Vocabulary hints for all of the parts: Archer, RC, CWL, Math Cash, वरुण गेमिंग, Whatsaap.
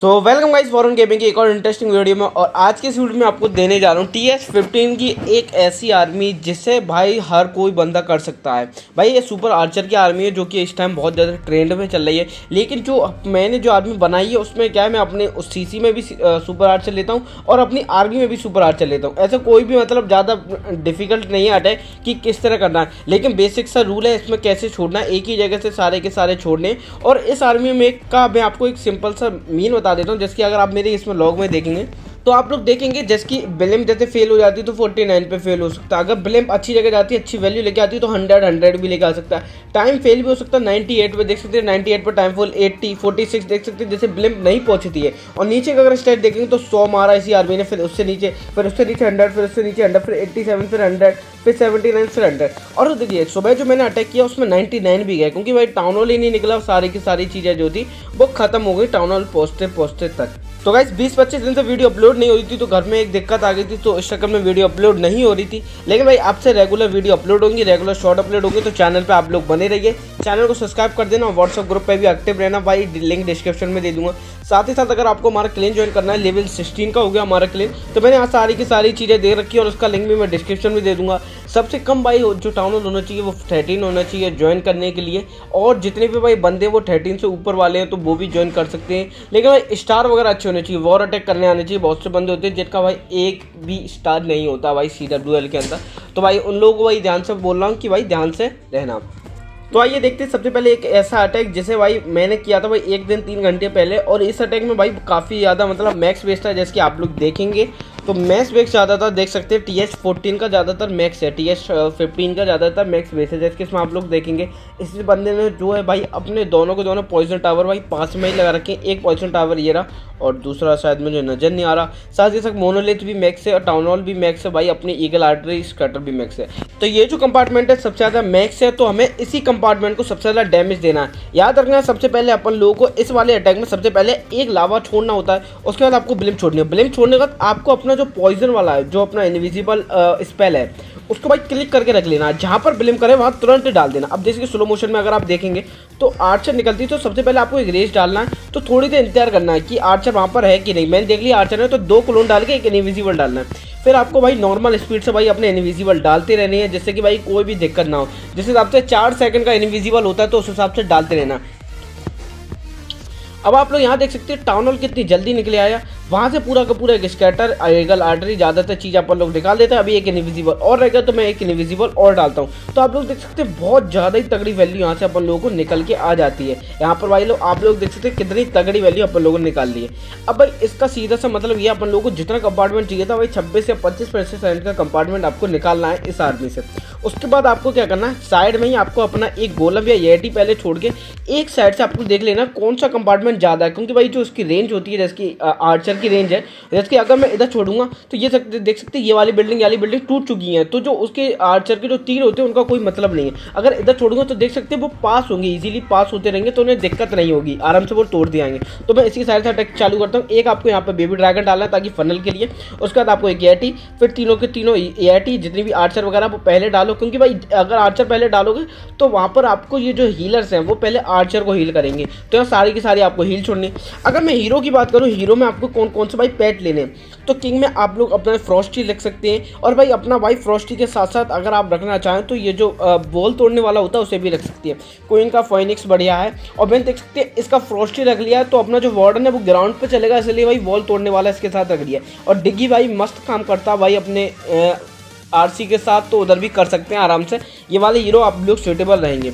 तो welcome guys वरुण गेमिंग की एक और इंटरेस्टिंग वीडियो में। और आज के इस वीडियो में आपको देने जा रहा हूँ TS-15 की एक ऐसी आर्मी जिसे भाई हर कोई बंदा कर सकता है। भाई ये सुपर आर्चर की आर्मी है जो कि इस टाइम बहुत ज़्यादा ट्रेंड में चल रही है। लेकिन जो मैंने जो आर्मी बनाई है उसमें क्या है, मैं अपने उस CC में भी सुपर आर्चर लेता हूँ और अपनी आर्मी में भी सुपर आर्चर लेता हूँ। ऐसा कोई भी मतलब ज़्यादा डिफिकल्ट नहीं आता है कि किस तरह करना है, लेकिन बेसिक सा रूल है इसमें कैसे छोड़ना है, एक ही जगह से सारे के सारे छोड़ने। और इस आर्मी में का मैं आपको एक सिंपल सा मीन बता देता हूं, जैसे कि अगर आप मेरे इसमें लॉग में देखेंगे तो आप लोग देखेंगे जैसे कि ब्लिम्प जैसे फेल हो जाती है तो 49 पे फेल हो सकता है। अगर ब्लिम्प अच्छी जगह जाती है, अच्छी वैल्यू लेके आती है तो 100 भी लेके आ सकता है। टाइम फेल भी हो सकता है, 98 पे देख सकते हैं, 98 पर टाइम फॉल 80 46 देख सकते हैं जैसे ब्लिम्प नहीं पहुंचती है। और नीचे का अगर स्टेट देखेंगे तो 100 मारा इसी आर्मी ने, फिर उससे नीचे 100, फिर उससे नीचे 100, फिर 87, फिर 100, फिर 79, फिर 100। और देखिए सुबह जो मैंने अटैक किया उसमें 99 भी गए, क्योंकि भाई टाउन हॉल ही नहीं निकला, सारी की सारी चीज़ें जो थी वो खत्म हो गई टाउन हॉल पहुँचते पहुँचते तक। तो गाइस 20-25 दिन से वीडियो अपलोड नहीं हो रही थी, तो घर में एक दिक्कत आ गई थी, तो इस चक्कर में वीडियो अपलोड नहीं हो रही थी। लेकिन भाई आपसे रेगुलर वीडियो अपलोड होंगी, रेगुलर शॉर्ट अपलोड होंगे, तो चैनल पे आप लोग बने रहिए। चैनल को सब्सक्राइब कर देना और व्हाट्सअप ग्रुप पे भी एक्टिव रहना, भाई लिंक डिस्क्रिप्शन में दे दूंगा। साथ ही साथ अगर आपको हमारा क्लेन ज्वाइन करना है, लेवल 16 का हो गया हमारा क्लेन, तो मैंने यहाँ सारी की सारी चीज़ें दे रखी है और उसका लिंक भी मैं डिस्क्रिप्शन में दे दूंगा। सबसे कम भाई जो टाउन हॉल होना चाहिए वो 13 होना चाहिए ज्वाइन करने के लिए, और जितने भी भाई बंदे वो 13 से ऊपर वाले हैं तो वो भी ज्वाइन कर सकते हैं। लेकिन भाई स्टार वगैरह अच्छे होने चाहिए, वॉर अटैक करने आने चाहिए। बहुत से बंदे होते हैं जिनका भाई एक भी स्टार नहीं होता भाई CWL के अंदर, तो भाई उन लोगों को भाई ध्यान से बोल रहा हूँ कि भाई ध्यान से रहना। तो आइए देखते हैं सबसे पहले एक ऐसा अटैक जिसे भाई मैंने किया था भाई एक दिन 3 घंटे पहले। और इस अटैक में भाई काफ़ी ज़्यादा मतलब मैक्स बेस था, जैसे कि आप लोग देखेंगे तो मैक्स बेस ज़्यादा था। देख सकते हैं TS-14 का ज़्यादातर मैक्स है, TS-15 का ज़्यादातर मैक्स बेस है, जैसे कि इसमें आप लोग देखेंगे। इस बंदे ने जो है भाई अपने दोनों के दोनों पॉइजन टावर भाई पास में ही लगा रखे हैं। एक पॉइजन टावर ये रहा और दूसरा शायद मुझे नज़र नहीं आ रहा। साथ ही साथ मोनोलिथ भी मैक्स है और टाउन हॉल भी मैक्स है भाई, अपने ईगल आर्टरी स्कटर भी मैक्स है। तो ये जो कंपार्टमेंट है सबसे ज़्यादा मैक्स है, तो हमें इसी कंपार्टमेंट को सबसे ज़्यादा डैमेज देना है। याद रखना है सबसे पहले अपन लोगों को इस वाले अटैक में सबसे पहले एक लावा छोड़ना होता है, उसके बाद आपको ब्लिम्प छोड़नी है। ब्लिम्प छोड़ने के बाद आपको अपना जो पॉइजन वाला है, जो अपना इनविजिबल स्पेल है, उसको भाई क्लिक करके रख लेना है, जहाँ पर ब्लिम्प करे वहाँ तुरंत डाल देना। अब जैसे कि स्लो मोशन में अगर आप देखेंगे तो आर्चर निकलती है, तो सबसे पहले आपको एक रेस डालना है, तो थोड़ी देर इंतजार करना है कि आर्चर वहाँ पर है कि नहीं। मैंने देख लिया आर्चर है, तो 2 क्लोन डाल के एक इनविजिबल डालना है। फिर आपको भाई नॉर्मल स्पीड से भाई अपने इनविजिबल डालते रहने हैं, जिससे कि भाई कोई भी दिक्कत ना हो। जिस हिसाब से 4 सेकंड का इनविजिबल होता है तो उस हिसाब से डालते रहना। अब आप लोग यहाँ देख सकते हैं टाउन हॉल कितनी जल्दी निकले आया, वहाँ से पूरा का पूरा एक स्कैटर ईगल आर्टरी ज़्यादातर चीज़ आप लोग निकाल देते हैं। अभी एक इनविजिबल और रहेगा तो मैं एक इनविजिबल और डालता हूँ, तो आप लोग देख सकते हैं बहुत ज़्यादा ही तगड़ी वैल्यू यहाँ से अपन लोगों को निकल के आ जाती है। यहाँ पर भाई लोग आप लोग देख सकते हैं कितनी तगड़ी वैल्यू अपन लोगों ने निकाल ली है। अब भाई इसका सीधा सा मतलब ये, अपन लोगों को जितना कंपार्टमेंट चाहिए था भाई 26 या 25% का कंपार्टमेंट आपको निकालना है इस आर्मी से। उसके बाद आपको क्या करना है, साइड में ही आपको अपना एक गोलम या येटी पहले छोड़ के एक साइड से आपको देख लेना कौन सा कंपार्टमेंट ज़्यादा है, क्योंकि भाई जो उसकी रेंज होती है, जैसे कि आर्चर की रेंज है, जैसे कि अगर मैं इधर छोड़ूंगा तो ये देख सकते हैं ये वाली बिल्डिंग टूट चुकी है, तो जो उसके आर्चर के जो तीर होते हैं उनका कोई मतलब नहीं है। अगर इधर छोड़ूंगा तो देख सकते हैं वो पास होंगे, इजीली पास होते रहेंगे, तो उन्हें दिक्कत नहीं होगी, आराम से वो तोड़ दिए आएंगे। तो मैं इसी साइड से अटैक चालू करता हूँ। एक आपको यहाँ पर बेबी ड्रैगन डालना है ताकि फनल के लिए, उसके बाद आपको एक एटी, फिर तीनों के तीनों एटी जितनी भी आर्चर वगैरह वो पहले डालो, क्योंकि भाई अगर आर्चर पहले डालोगे तो वहाँ पर आपको ये जो हीलर्स हैं वो पहले आर्चर को हील करेंगे, तो यहाँ सारी की सारी आपको हील छोड़नी। अगर मैं हीरो की बात करूँ, हीरो में आपको कौन से भाई पैट लेने हैं, तो किंग में आप लोग अपना फ्रॉस्टी रख सकते हैं। और भाई अपना भाई फ्रॉस्टी के साथ साथ अगर आप रखना चाहें तो ये जो बॉल तोड़ने वाला होता है उसे भी रख सकती है। क्वीन का फोनिक्स बढ़िया है, और मैंने देख सकते हैं इसका फ्रॉस्टी रख लिया है, तो अपना जो वार्डन है वो ग्राउंड पर चलेगा, इसलिए भाई बॉल तोड़ने वाला इसके साथ रख लिया। और डिग्गी भाई मस्त काम करता है भाई अपने RC के साथ, तो उधर भी कर सकते हैं आराम से। ये वाले हीरो आप लोग सूटेबल रहेंगे।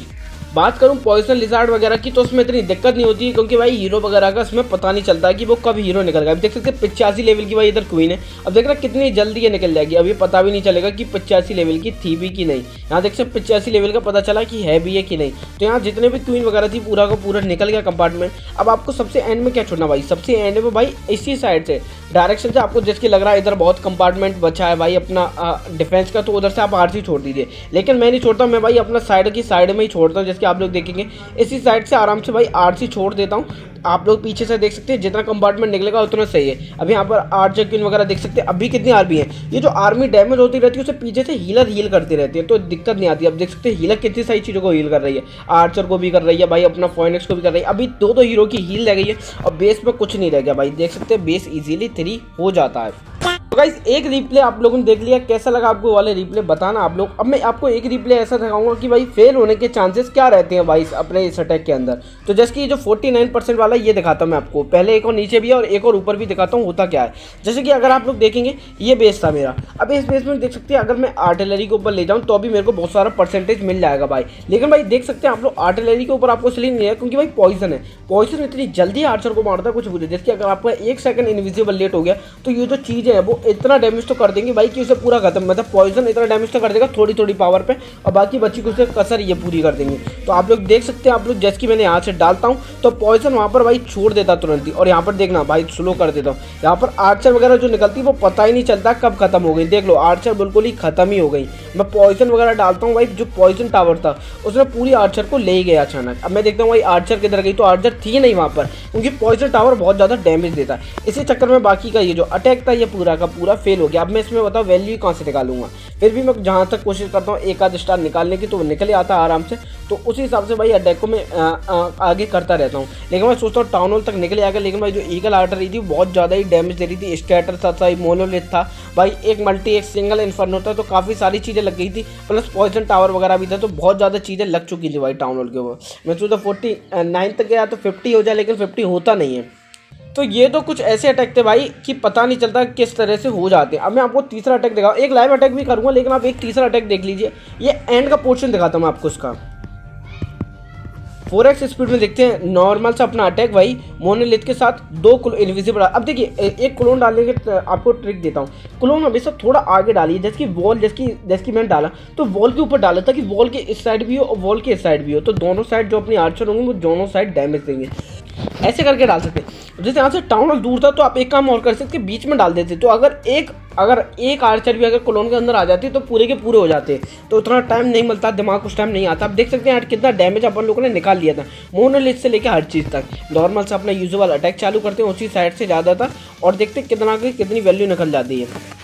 बात करूँ पॉइजन लिजार्ड वगैरह की, तो उसमें इतनी दिक्कत नहीं होती है, क्योंकि भाई हीरो वगैरह का इसमें पता नहीं चलता है कि वो कब हीरो निकल गया। अब देख सकते हैं 85 लेवल की भाई इधर क्वीन है, अब देख रहा कितनी जल्दी ये निकल जाएगी, अभी पता भी नहीं चलेगा कि 85 लेवल की थी भी कि नहीं। यहाँ देख सकते 85 लेवल का पता चला कि है भी है कि नहीं। तो यहाँ जितने भी क्वीन वगैरह थी पूरा का पूरा निकल गया कंपार्टमेंट। अब आपको सबसे एंड में क्या छोड़ना भाई, सबसे एंड में भाई इसी साइड से डायरेक्शन से आपको जिसके लग रहा है इधर बहुत कंपार्टमेंट बचा है भाई अपना डिफेंस का, तो उधर से आप RC छोड़ दीजिए। लेकिन मैं नहीं छोड़ता, मैं भाई अपना साइड की साइड में ही छोड़ता हूँ, आप लोग देखेंगे इसी साइड से आराम से भाई RC छोड़ देता हूँ। आप लोग पीछे से देख सकते हैं, जितना कंपार्टमेंट निकलेगा उतना सही है। अब यहाँ पर आर्चर क्वीन वगैरह देख सकते हैं, अभी कितनी आर्मी है। ये जो आर्मी डैमेज होती रहती है उसे पीछे से हीलर हील करती रहती है, तो दिक्कत नहीं आती। अब देख सकते हैं हीलर कितनी सारी चीज़ों को हील कर रही है, आर्चर को भी कर रही है भाई, अपना फॉइनिक्स को भी कर रही है। अभी दो हीरो की हील रह गई है और बेस पर कुछ नहीं रह गया भाई, देख सकते हैं बेस इजीली 3 हो जाता है। तो गाइस एक रिप्ले आप लोगों ने देख लिया, कैसा लगा आपको वाले रिप्ले बताना आप लोग। अब मैं आपको एक रिप्ले ऐसा दिखाऊंगा कि भाई फेल होने के चांसेस क्या रहते हैं भाई अपने इस अटैक के अंदर। तो जैसे कि ये जो 49% वाला ये दिखाता हूँ मैं आपको, पहले एक और नीचे भी है और एक और ऊपर भी दिखाता हूँ होता क्या है। जैसे कि अगर आप लोग देखेंगे ये बेस था मेरा, अब इस बेस में देख सकते हैं अगर मैं आर्टिलरी के ऊपर ले जाऊँ तो अभी मेरे को बहुत सारा परसेंटेज मिल जाएगा भाई। लेकिन भाई देख सकते हैं आप लोग आर्टिलरी के ऊपर आपको इसलिए नहीं है क्योंकि भाई पॉइजन है, पॉइजन इतनी जल्दी आर्चर को मारता है कुछ बुझे। जैसे कि अगर आपका 1 सेकंड इनविजिबल लेट हो गया तो ये जो चीज़ें हैं वो इतना डैमेज तो कर देंगे भाई कि उसे पूरा खत्म, मतलब पॉइजन इतना डैमेज तो कर देगा थोड़ी थोड़ी पावर पे और बाकी बची कुछ कसर ये पूरी कर देंगे। तो आप लोग देख सकते हैं, आप लोग जैसे कि मैंने यहाँ से डालता हूँ तो पॉइजन वहाँ पर भाई छोड़ देता तुरंत ही, और यहाँ पर देखना भाई स्लो कर देता हूँ। यहाँ पर आर्चर वगैरह जो निकलती है वो पता ही नहीं चलता कब खत्म हो गई। देख लो आर्चर बिल्कुल ही खत्म ही हो गई। मैं पॉइजन वगैरह डालता हूँ भाई, जो पॉइजन टावर था उसने पूरी आर्चर को ले ही गया अचानक। अब मैं देखता हूँ भाई आर्चर किधर गई, तो आर्चर थी नहीं वहाँ पर क्योंकि पॉइजन टावर बहुत ज़्यादा डैमेज देता है। इसी चक्कर में बाकी का ये जो अटैक था ये पूरा का पूरा फेल हो गया। अब मैं इसमें बताऊँ वैल्यू कहाँ से निकालूंगा, फिर भी मैं जहाँ तक कोशिश करता हूँ एक आध स्टार निकालने की तो वो निकल आता आराम से। तो उसी हिसाब से भाई अटैक को मैं आगे करता रहता हूँ। लेकिन मैं सोचता हूँ टाउन हॉल तक निकले आगे, लेकिन भाई जो ईगल आर्टर रही थी बहुत ज़्यादा ही डैमेज दे रही थी। स्ट्रैटर था, मोनोलिथ था भाई, एक मल्टी एक सिंगल इन्फर्नो था, तो काफ़ी सारी चीज़ें लग गई थी, प्लस पॉइजन टावर वगैरह भी था, तो बहुत ज़्यादा चीज़ें लग चुकी थी भाई टाउन हॉल के ऊपर। मैं सोचता 49 तक गया तो 50 हो जाए, लेकिन 50 होता नहीं है। तो ये तो कुछ ऐसे अटैक थे भाई कि पता नहीं चलता किस तरह से हो जाते हैं। अब मैं आपको तीसरा अटैक दिखाऊँ, एक लाइव अटैक भी करूँगा लेकिन आप एक तीसरा अटैक देख लीजिए। ये एंड का पोर्शन दिखाता हूँ मैं आपको इसका। 4x स्पीड में देखते हैं नॉर्मल सा अपना अटैक भाई मोनोलिथ के साथ, 2 इनविजिबल। अब देखिए एक क्लोन डालने के आपको ट्रिक देता हूँ, क्लोन हमेशा थोड़ा आगे डालिए, जैसे कि वॉल, जैसे कि मैंने डाला तो वॉल के ऊपर डाला था कि वॉल के इस साइड भी हो और वॉल के इस साइड भी हो, तो दोनों साइड जो अपनी आर्चर होंगे वो दोनों साइड डैमेज देंगे। ऐसे करके डाल सकते हैं। जैसे यहाँ से टाउन हॉल दूर था तो आप एक काम और कर सकते, बीच में डाल देते, तो अगर एक आर्चर भी अगर कॉलोन के अंदर आ जाती तो पूरे के पूरे हो जाते, तो उतना टाइम नहीं मिलता, दिमाग उस टाइम नहीं आता। आप देख सकते हैं यार कितना डैमेज अपन लोगों ने निकाल लिया था मोनोलिथ से लेकर हर चीज़ तक। नॉर्मल से अपना यूजुअल अटैक चालू करते हैं उसी साइड से ज़्यादा था, और देखते कितना कितनी वैल्यू निकल जाती है।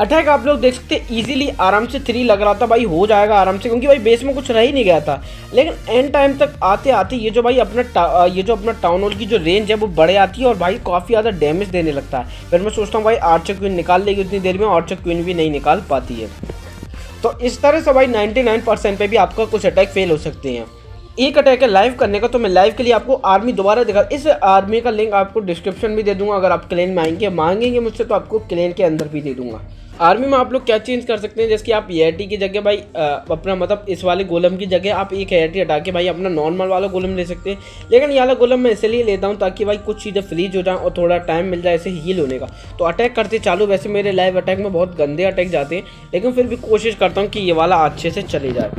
अटैक आप लोग देख सकते हैं इजीली आराम से 3 लग रहा था भाई, हो जाएगा आराम से क्योंकि भाई बेस में कुछ रह ही नहीं गया था। लेकिन एंड टाइम तक आते आते ये जो भाई अपना ये जो अपना टाउन हॉल की जो रेंज है वो बढ़े आती है और भाई काफ़ी ज़्यादा डैमेज देने लगता है। फिर मैं सोचता हूँ भाई आर्चर क्वीन निकाल लेगी, उतनी देर में आर्चर क्वीन भी नहीं निकाल पाती है। तो इस तरह से भाई 99% पे भी आपका कुछ अटैक फेल हो सकते हैं। एक अटैक है लाइव करने का, तो मैं लाइव के लिए आपको आर्मी दोबारा दिखा, इस आर्मी का लिंक आपको डिस्क्रिप्शन में दे दूंगा। अगर आप क्लेन में आएंगे मांगेंगे मुझसे तो आपको क्लेन के अंदर भी दे दूंगा। आर्मी में आप लोग क्या चेंज कर सकते हैं, जैसे कि आप एआईटी की जगह भाई अपना मतलब इस वाले गोलम की जगह आप एक एआईटी हटा के भाई अपना नॉर्मल वाला गोलम ले सकते हैं। लेकिन ये वाला गोलम मैं इसलिए लेता हूँ ताकि भाई कुछ चीज़ें फ्रीज हो जाएँ और थोड़ा टाइम मिल जाए ऐसे हील होने का। तो अटैक करते चालू, वैसे मेरे लाइव अटैक में बहुत गंदे अटैक जाते हैं लेकिन फिर भी कोशिश करता हूँ कि ये वाला अच्छे से चले जाए।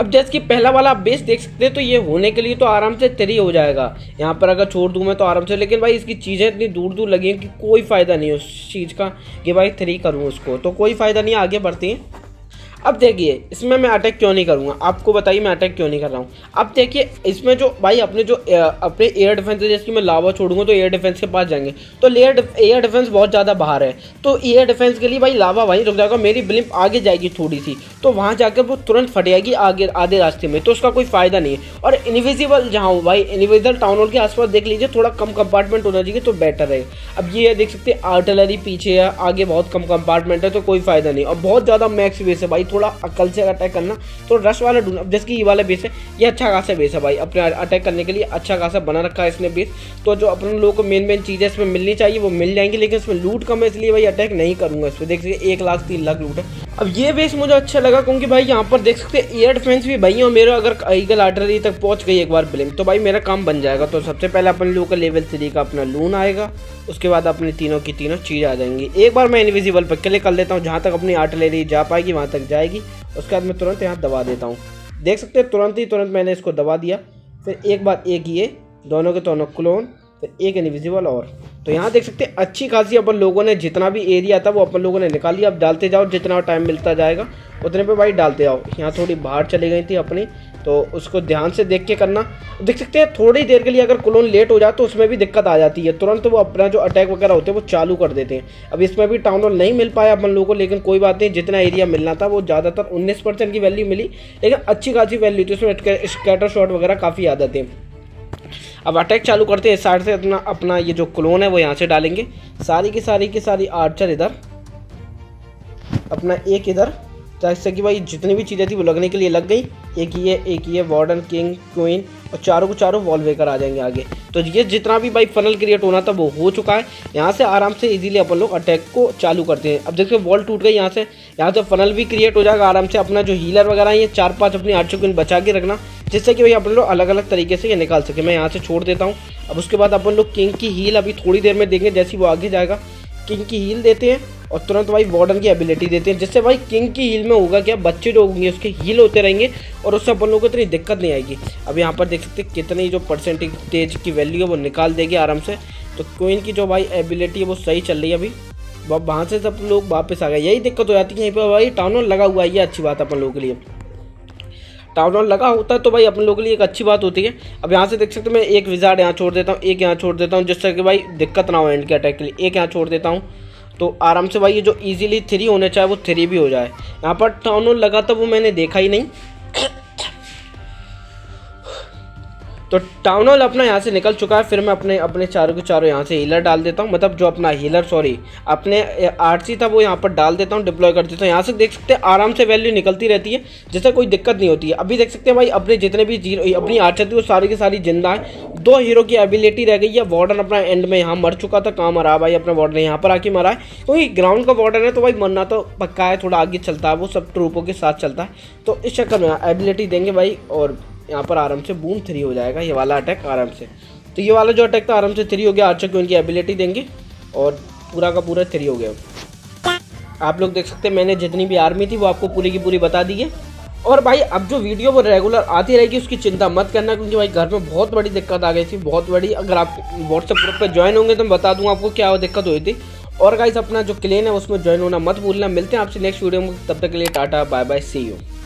अब जैसे कि पहला वाला बेस देख सकते हैं तो ये होने के लिए तो आराम से 3 हो जाएगा, यहाँ पर अगर छोड़ दूँ मैं तो आराम से। लेकिन भाई इसकी चीज़ें इतनी दूर दूर लगी हैं कि कोई फ़ायदा नहीं उस चीज़ का कि भाई 3 करूँ उसको, तो कोई फ़ायदा नहीं, आगे बढ़ते हैं। अब देखिए इसमें मैं अटैक क्यों नहीं करूँगा, आपको बताइए मैं अटैक क्यों नहीं कर रहा हूँ। अब देखिए इसमें जो भाई अपने एयर डिफेंस है, जैसे कि मैं लावा छोड़ूंगा तो एयर डिफेंस के पास जाएंगे, तो एयर डिफेंस बहुत ज़्यादा बाहर है, तो एयर डिफेंस के लिए भाई लावा वहीं रुक जाएगा। मेरी ब्लिम्प आगे जाएगी थोड़ी सी तो वहाँ जाकर वो तुरंत फट जाएगी आगे आधे रास्ते में, तो उसका कोई फ़ायदा नहीं है। और इनविजिबल जहाँ हो भाई, इनविजिबल टाउन हॉल के आसपास देख लीजिए, थोड़ा कम कंपार्टमेंट होना चाहिए तो बेटर है। अब ये देख सकते हैं आर्टिलरी पीछे है, आगे बहुत कम कंपार्टमेंट है तो कोई फ़ायदा नहीं, और बहुत ज़्यादा मैक्स बेस है भाई, थोड़ा अकल से अटैक करना, तो रश वाला ढूंढना। अब जैसे कि ये वाला बेस है, ये अच्छा खासा बेस है भाई, अपने अटैक करने के लिए अच्छा खासा बना रखा है इसने बेस, तो जो अपन लोगों को मेन चीज़ें इसमें मिलनी चाहिए वो मिल जाएंगी। लेकिन इसमें लूट कम है इसलिए भाई अटैक नहीं करूँगा इस पर। देख सकते 1 लाख 3 लाख लूट है। अब ये बेस मुझे अच्छा लगा क्योंकि भाई यहाँ पर देख सकते एयर डिफेंस भी भाई, और मेरा अगर ईगल आर्टिलरी तक पहुँच गई एक बार ब्लिंप तो भाई मेरा काम बन जाएगा। तो सबसे पहले अपन लोगों का लेवल 3 का अपना लून आएगा, उसके बाद अपने तीनों की तीनों चीज़ आ जाएंगी। एक बार मैं इनविजिबल पर क्लिक कर लेता हूँ, जहाँ तक अपनी आर्टिलरी जा पाएगी वहाँ तक जाएगी, उसके बाद मैं तुरंत यहाँ दबा देता हूँ। देख सकते हैं तुरंत मैंने इसको दबा दिया। फिर एक बार एक ये दोनों के दोनों क्लोन, फिर एक इनविजिबल और। तो यहाँ देख सकते हैं अच्छी खासी अपन लोगों ने जितना भी एरिया था वो अपन लोगों ने निकाल लिया। अब डालते जाओ, जितना टाइम मिलता जाएगा उतने पे भाई डालते जाओ। यहाँ थोड़ी बाहर चली गई थी अपनी, तो उसको ध्यान से देख के करना। देख सकते हैं थोड़ी देर के लिए अगर क्लोन लेट हो जाए तो उसमें भी दिक्कत आ जाती है, तुरंत वो अपना जो अटैक वगैरह होते हैं वो चालू कर देते हैं। अब इसमें भी टाउन हॉल नहीं मिल पाया अपन लोगों को, लेकिन कोई बात नहीं, जितना एरिया मिलना था वो ज़्यादातर 19% की वैल्यू मिली, लेकिन अच्छी खासी वैल्यू थी। उसमें स्कैटर शॉट वगैरह काफ़ी याद आते हैं। अब अटैक चालू करते हैं इस साइड से, अपना ये जो क्लोन है वो यहाँ से डालेंगे सारी की सारी आर्चर इधर, अपना एक इधर, जैसे कि भाई जितनी भी चीज़ें थी वो लगने के लिए लग गई। एक ये वार्डन, किंग, क्वीन और चारों को चारों वॉल वेकर आ जाएंगे आगे। तो ये जितना भी भाई फनल क्रिएट होना था वो हो चुका है। यहाँ से आराम से इजीली अपन लोग अटैक को चालू करते हैं। अब देखिए वॉल टूट गई, यहाँ से फनल भी क्रिएट हो जाएगा आराम से। अपना जो हीलर वगैरह है ये 4-5 अपनी आर्चर को बचा के रखना, जिससे कि भाई अपन लोग अलग अलग तरीके से ये निकाल सके। मैं यहाँ से छोड़ देता हूँ। अब उसके बाद अपन लोग किंग की हील अभी थोड़ी देर में देंगे, जैसे वो आगे जाएगा किंग की हील देते हैं और तुरंत भाई वार्डन की एबिलिटी देते हैं, जिससे भाई किंग की हील में होगा क्या, बच्चे जो होंगे उसके हील होते रहेंगे और उससे अपन लोगों को इतनी दिक्कत नहीं आएगी। अब यहाँ पर देख सकते हैं कितनी जो परसेंटेज की वैल्यू है वो निकाल देगी आराम से। तो क्वीन की जो भाई एबिलिटी है वो सही चल रही है अभी, वहाँ से सब लोग वापस आ गए। यही दिक्कत हो जाती है, यहीं पर भाई टाउन हॉल लगा हुआ है, ये अच्छी बात है अपन लोगों के लिए। टाउन हॉल लगा होता है तो भाई अपन लोगों के लिए एक अच्छी बात होती है। अब यहाँ से देख सकते हैं मैं एक विजार्ड यहाँ छोड़ देता हूँ, एक यहाँ छोड़ देता हूँ, जिससे कि भाई दिक्कत ना हो एंड के अटैक के लिए। एक यहाँ छोड़ देता हूँ तो आराम से भाई ये जो इजीली 3 होने चाहिए वो 3 भी हो जाए। यहाँ पर टाउन हॉल लगा था वो मैंने देखा ही नहीं, तो टाउन हॉल अपना यहाँ से निकल चुका है। फिर मैं अपने चारों के चारों यहाँ से हीलर डाल देता हूँ, मतलब जो अपना हीलर अपने आरसी था वो यहाँ पर डाल देता हूँ, डिप्लॉय कर देता हूँ। यहाँ से देख सकते हैं आराम से वैल्यू निकलती रहती है, जिससे कोई दिक्कत नहीं होती है। अभी देख सकते हैं भाई अपने जितने भी अपनी आर्चर थी वो सारी की सारी जिंदा है। 2 हीरो की एबिलिटी रह गई है। वार्डन अपना एंड में यहाँ मर चुका था, कहाँ मरा भाई अपना वार्डन, यहाँ पर आके मरा है, क्योंकि ग्राउंड का वार्डन है तो भाई मरना तो पक्का है। थोड़ा आगे चलता है वो, सब ट्रूपों के साथ चलता है, तो इस चक्कर में एबिलिटी देंगे भाई और यहाँ पर आराम से बूम 3 हो जाएगा ये वाला अटैक आराम से। तो ये वाला जो अटैक था आराम से 3 हो गया। आर्चर को उनकी एबिलिटी देंगे और पूरा का पूरा 3 हो गया। आप लोग देख सकते हैं मैंने जितनी भी आर्मी थी वो आपको पूरी की पूरी बता दी है। और भाई अब जो वीडियो वो रेगुलर आती रहेगी, उसकी चिंता मत करना, क्योंकि भाई घर में बहुत बड़ी दिक्कत आ गई थी, बहुत बड़ी। अगर आप व्हाट्सएप ग्रुप पर ज्वाइन होंगे तो मैं बता दूँगा आपको क्या दिक्कत हुई थी। और गाइस अपना जो क्लेन है उसमें ज्वाइन होना मत भूलना। मिलते हैं आपसे नेक्स्ट वीडियो में, तब तक के लिए tata bye bye, see you.